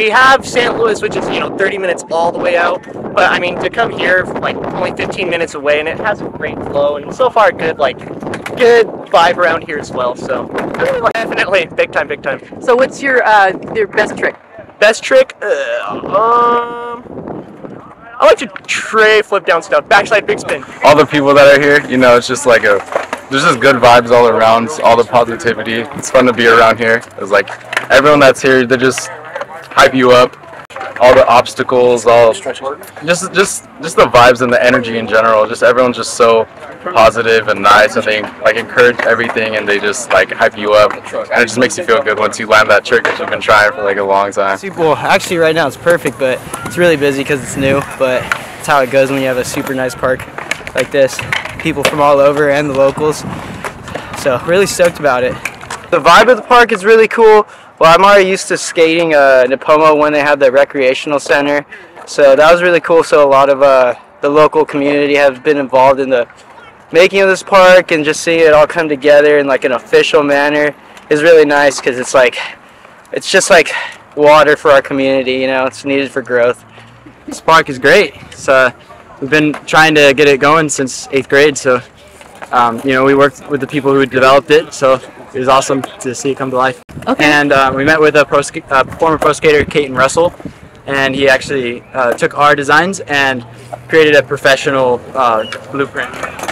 we have St. Louis, which is, 30 minutes all the way out, but, to come here, only 15 minutes away, and it has a great flow, and so far, good vibe around here as well, so definitely, big time. So what's your best trick? Best trick? I like to tray flip down stuff, backslide, big spin. All the people that are here, it's just there's just good vibes all around, all the positivity. It's fun to be around here. It's everyone that's here, they just hype you up. All the obstacles, just the vibes and the energy in general. Everyone's just so positive and nice, and they encourage everything, and they just hype you up, and it just makes you feel good once you land that trick that you've been trying for a long time. Well, actually right now it's perfect, but it's really busy because it's new, but it's how it goes when you have a super nice park like this. People from all over and the locals, so really stoked about it. The vibe of the park is really cool. Well, I'm already used to skating Nipomo when they had the recreational center, so that was really cool. So a lot of the local community have been involved in the making of this park, and just seeing it all come together in an official manner is really nice, because it's just water for our community. It's needed for growth. This park is great. It's we've been trying to get it going since 8th grade, so we worked with the people who developed it, so it was awesome to see it come to life. Okay. And we met with a former pro skater, Caitlin Russell, and he actually took our designs and created a professional blueprint.